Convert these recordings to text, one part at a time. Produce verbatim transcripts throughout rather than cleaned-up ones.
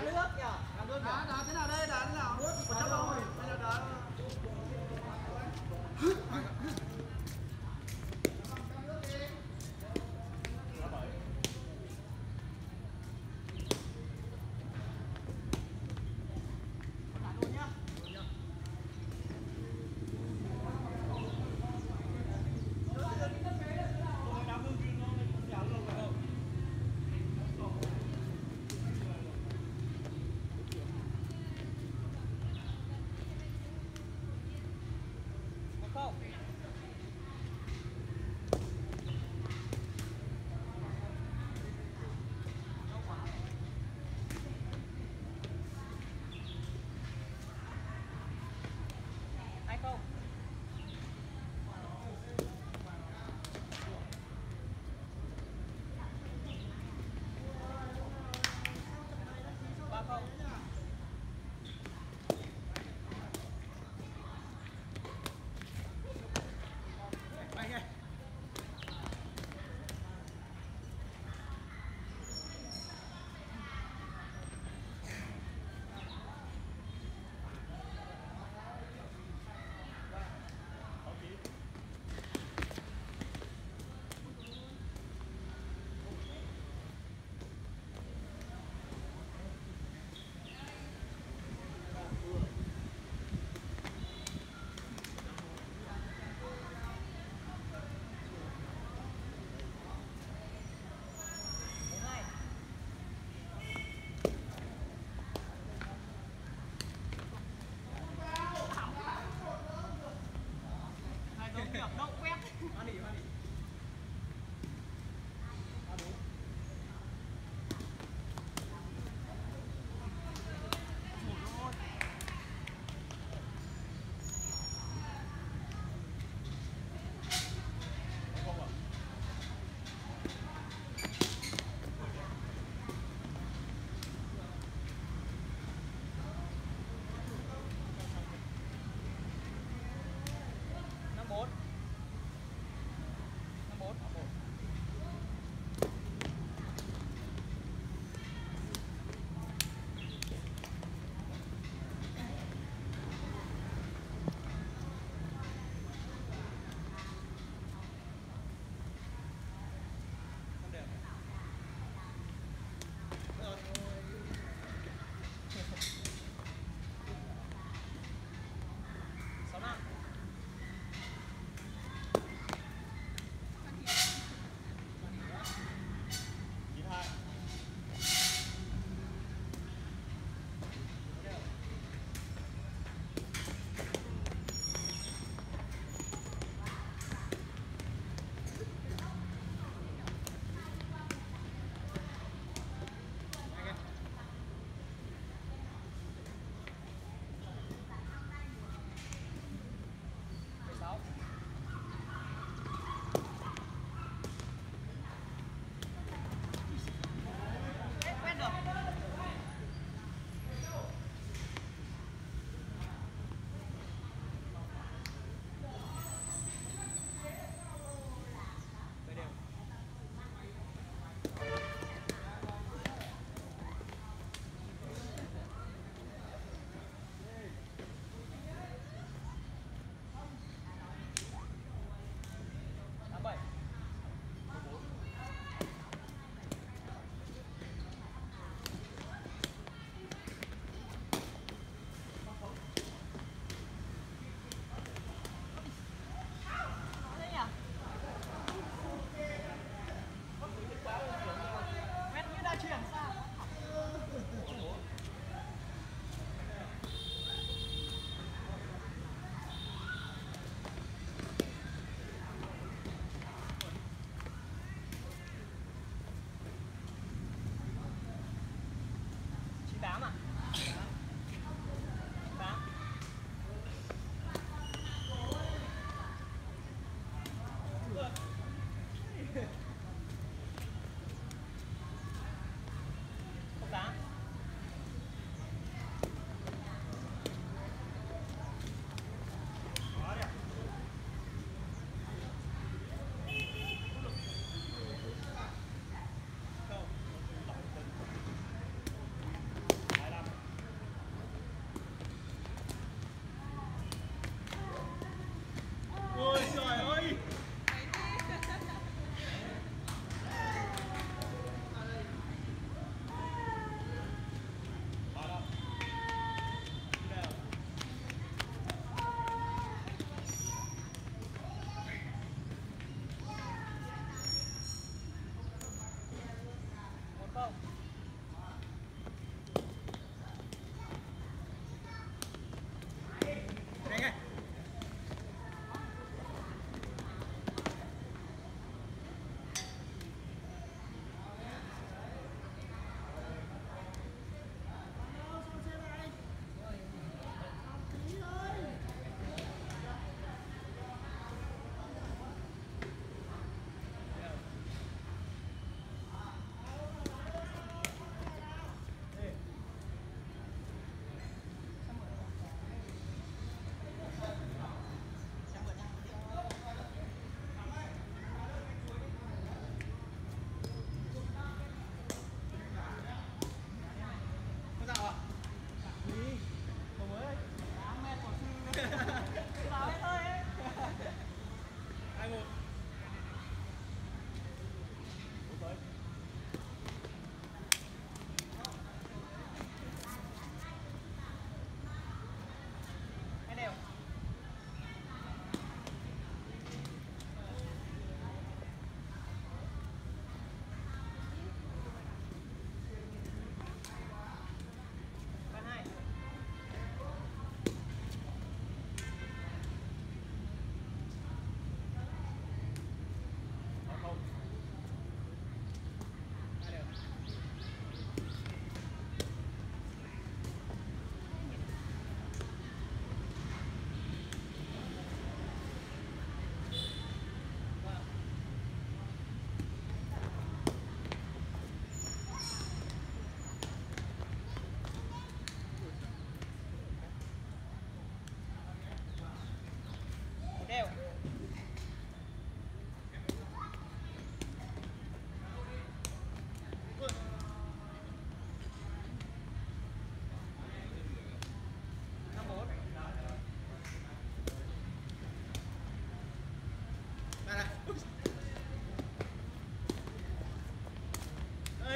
Đá nước nhỉ? Đá nước nhỉ? Đá thế nào đây? Đá thế nào? Nước của cháu đâu? Đây là đá. Go.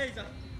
Ê giời.